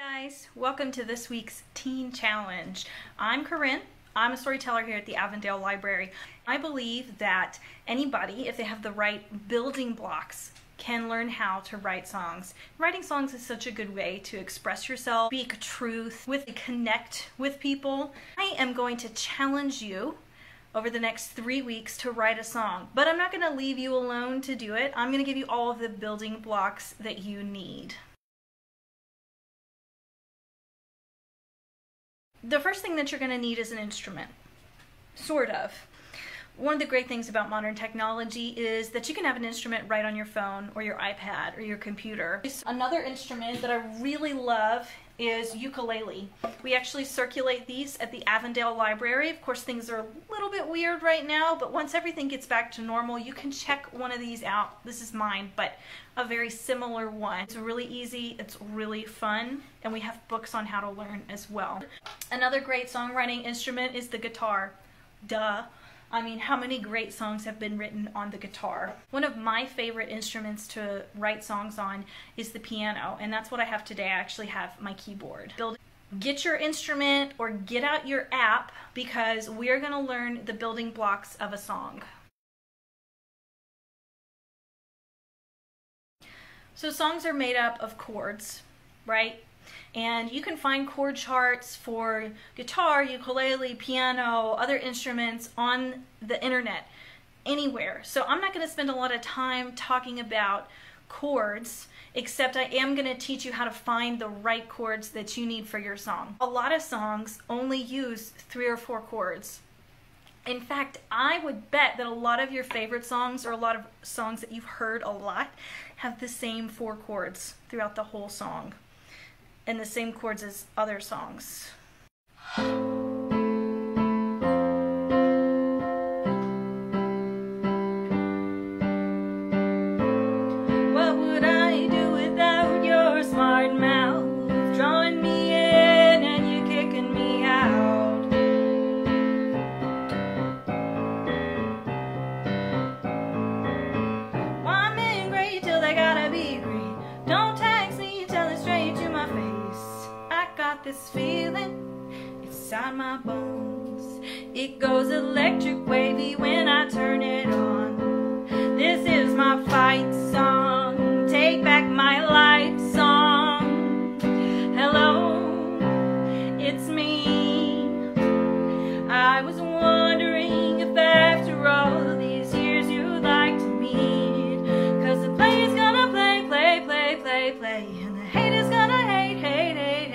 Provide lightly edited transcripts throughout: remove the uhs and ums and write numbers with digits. Hey guys, welcome to this week's Teen Challenge. I'm Corinne. I'm a storyteller here at the Avondale Library. I believe that anybody, if they have the right building blocks, can learn how to write songs. Writing songs is such a good way to express yourself, speak truth, connect with people. I am going to challenge you over the next 3 weeks to write a song, but I'm not going to leave you alone to do it. I'm going to give you all of the building blocks that you need. The first thing that you're going to need is an instrument, sort of. One of the great things about modern technology is that you can have an instrument right on your phone or your iPad or your computer. Another instrument that I really love is ukulele. We actually circulate these at the Avondale Library. Of course, things are a little bit weird right now, but once everything gets back to normal, you can check one of these out. This is mine, but a very similar one. It's really easy, it's really fun, and we have books on how to learn as well. Another great songwriting instrument is the guitar. Duh. I mean, how many great songs have been written on the guitar? One of my favorite instruments to write songs on is the piano, and that's what I have today. I actually have my keyboard. Get your instrument or get out your app, because we are going to learn the building blocks of a song. So songs are made up of chords, right? And you can find chord charts for guitar, ukulele, piano, other instruments on the internet, anywhere. So I'm not going to spend a lot of time talking about chords, except I am going to teach you how to find the right chords that you need for your song. A lot of songs only use 3 or 4 chords. In fact, I would bet that a lot of your favorite songs, or a lot of songs that you've heard a lot, have the same 4 chords throughout the whole song, and the same chords as other songs. This feeling inside my bones, it goes electric wavy when I turn it on. This is my fight song, take back my life song. Hello, it's me. I was wondering if after all these years you'd like to meet, cause the play is gonna play, play, play, play, play, and the hate is gonna hate, hate, hate, hate.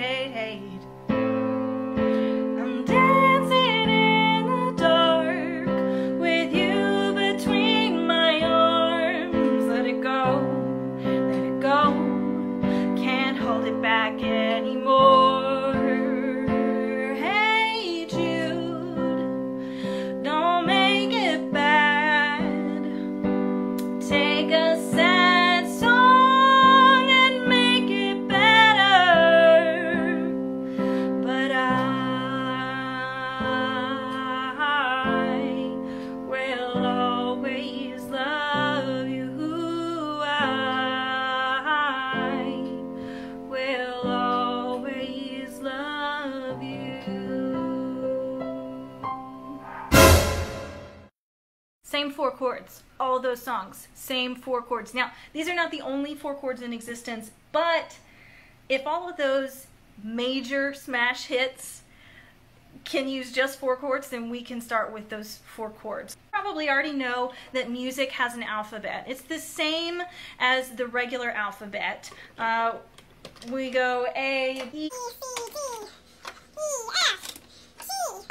Same 4 chords, all those songs, same 4 chords. Now, these are not the only 4 chords in existence, but if all of those major smash hits can use just 4 chords, then we can start with those 4 chords. You probably already know that music has an alphabet. It's the same as the regular alphabet. We go A, E,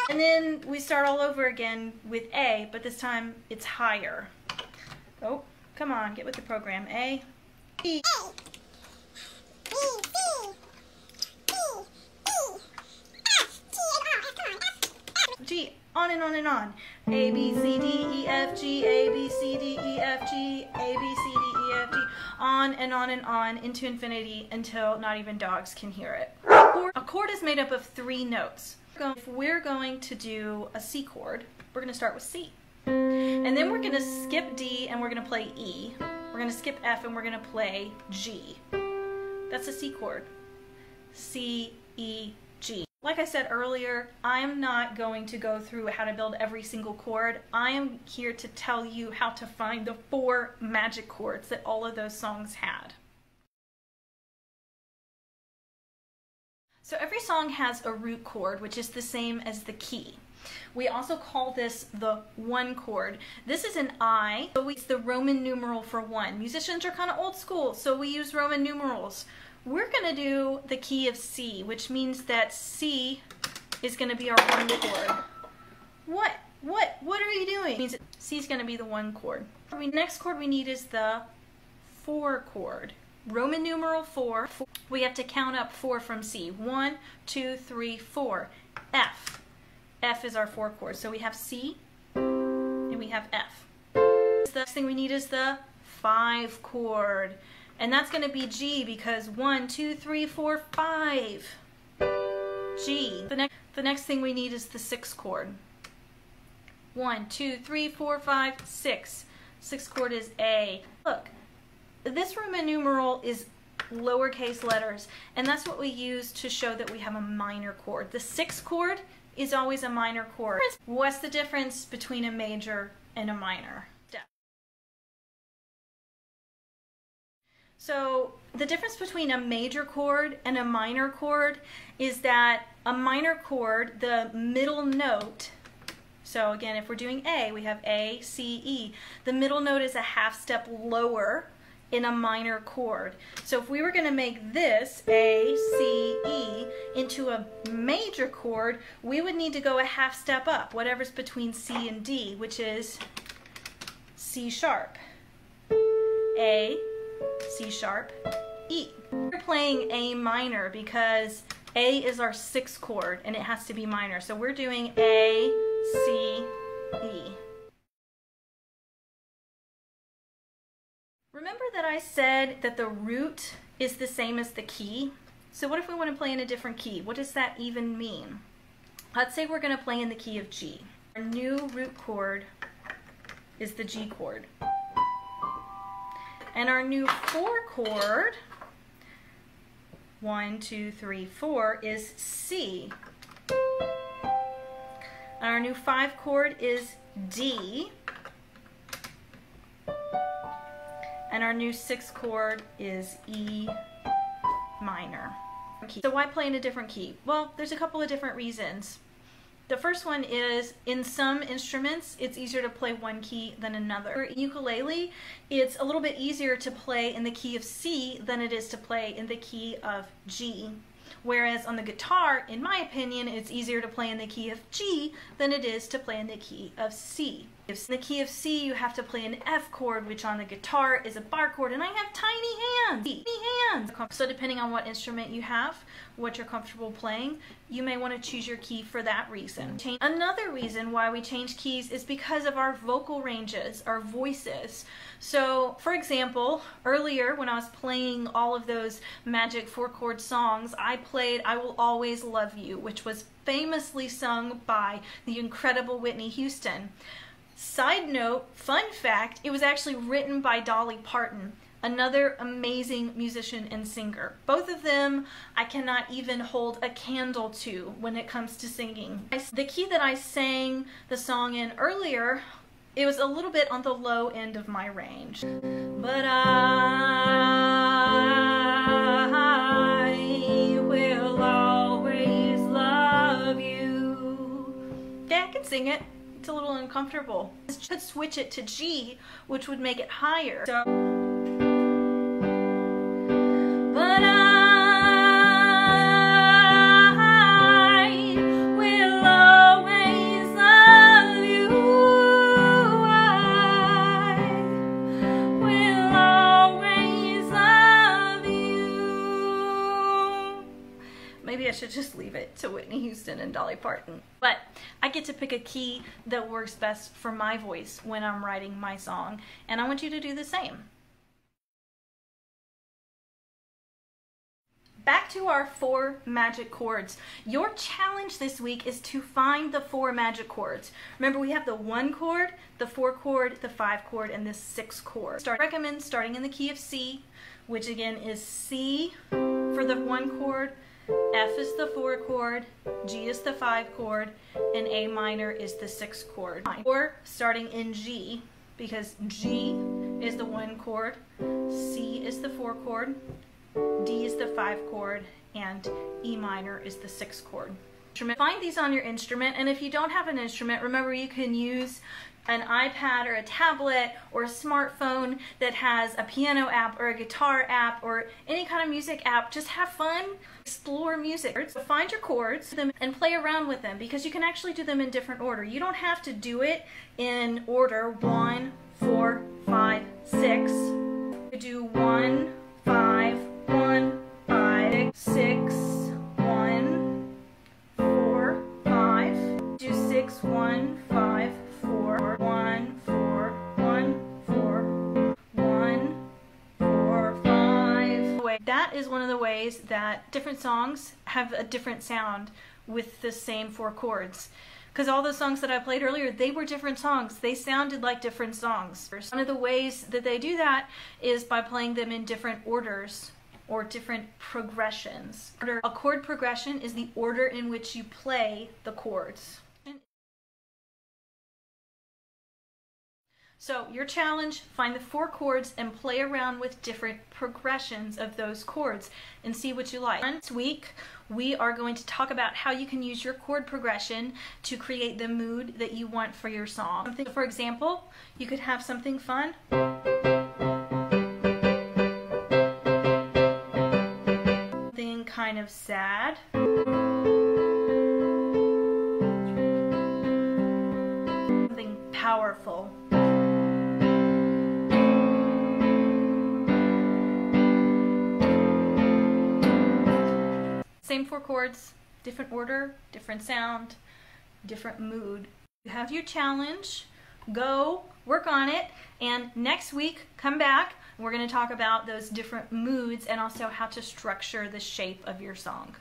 and then we start all over again with A, but this time it's higher. Oh, come on, get with the program. A, E, G, on and on and on. A, B, C, D, E, F, G, A, B, C, D, E, F, G, A, B, C, D, E, F, G, on and on and on into infinity until not even dogs can hear it. A chord is made up of 3 notes. If we're going to do a C chord, we're going to start with C, and then we're going to skip D and we're going to play E. We're going to skip F and we're going to play G. That's a C chord. C, E, G. Like I said earlier, I'm not going to go through how to build every single chord. I am here to tell you how to find the 4 magic chords that all of those songs had. So every song has a root chord, which is the same as the key. We also call this the 1 chord. This is an I, so it's the Roman numeral for 1. Musicians are kind of old school, so we use Roman numerals. We're going to do the key of C, which means that C is going to be our 1 chord. What are you doing? It means C is going to be the 1 chord. The next chord we need is the 4 chord. Roman numeral 4. We have to count up 4 from C. 1, 2, 3, 4. F. F is our 4 chord. So we have C and we have F. The next thing we need is the 5 chord. And that's going to be G because 1, 2, 3, 4, 5. G. The next thing we need is the 6 chord. 1, 2, 3, 4, 5, 6. 6 chord is A. Look, this Roman numeral is lowercase letters, and that's what we use to show that we have a minor chord. The 6th chord is always a minor chord. What's the difference between a major and a minor? So the difference between a major chord and a minor chord is that a minor chord, the middle note, so again, if we're doing A, we have A, C, E. The middle note is a half step lower in a minor chord. So if we were going to make this A, C, E into a major chord, we would need to go a half step up, whatever's between C and D, which is C sharp. A, C sharp, E. We're playing A minor because A is our 6th chord and it has to be minor. So we're doing A, C, E. Remember that I said that the root is the same as the key? So what if we want to play in a different key? What does that even mean? Let's say we're going to play in the key of G. Our new root chord is the G chord. And our new 4 chord, 1, 2, 3, 4, is C. And our new 5 chord is D. And our new 6th chord is E minor. So why play in a different key? Well, there's a couple of different reasons. The first one is, in some instruments, it's easier to play one key than another. For ukulele, it's a little bit easier to play in the key of C than it is to play in the key of G. Whereas on the guitar, in my opinion, it's easier to play in the key of G than it is to play in the key of C. In the key of C, you have to play an F chord, which on the guitar is a bar chord, and I have tiny hands. So depending on what instrument you have, what you're comfortable playing, you may want to choose your key for that reason. Another reason why we change keys is because of our vocal ranges, our voices. So, for example, earlier when I was playing all of those magic 4-chord songs, I played I Will Always Love You, which was famously sung by the incredible Whitney Houston. Side note, fun fact, it was actually written by Dolly Parton, another amazing musician and singer. Both of them I cannot even hold a candle to when it comes to singing. The key that I sang the song in earlier, it was a little bit on the low end of my range. But I will always love you. Yeah, I can sing it. It's a little uncomfortable. I could switch it to G, which would make it higher. So, but I will always love you. I will always love you. Maybe I should just leave it to Whitney Houston and Dolly Parton. But I get to pick a key that works best for my voice when I'm writing my song, and I want you to do the same. Back to our 4 magic chords. Your challenge this week is to find the 4 magic chords. Remember, we have the 1 chord, the 4 chord, the 5 chord, and the 6 chord. I recommend starting in the key of C, which again is C for the 1 chord, F is the 4 chord, G is the 5 chord, and A minor is the 6 chord. Or starting in G, because G is the 1 chord, C is the 4 chord, D is the 5 chord, and E minor is the 6 chord. Find these on your instrument, and if you don't have an instrument, remember you can use an iPad or a tablet or a smartphone that has a piano app or a guitar app or any kind of music app. Just have fun, explore music. Find your chords and play around with them, because you can actually do them in different order. You don't have to do it in order 1, 4, 5, 6. You could do 1, 5, 1, 5, 6. 6, 1, 5, 4, 1, 4, 1, 4, 1, 4, 5. That is one of the ways that different songs have a different sound with the same 4 chords. Because all the songs that I played earlier, they were different songs. They sounded like different songs. One of the ways that they do that is by playing them in different orders or different progressions. A chord progression is the order in which you play the chords. So your challenge, find the 4 chords and play around with different progressions of those chords and see what you like. Next week, we are going to talk about how you can use your chord progression to create the mood that you want for your song. So for example, you could have something fun. Something kind of sad. Something powerful. Same 4 chords, different order, different sound, different mood. You have your challenge, go work on it, and next week come back and we're going to talk about those different moods and also how to structure the shape of your song.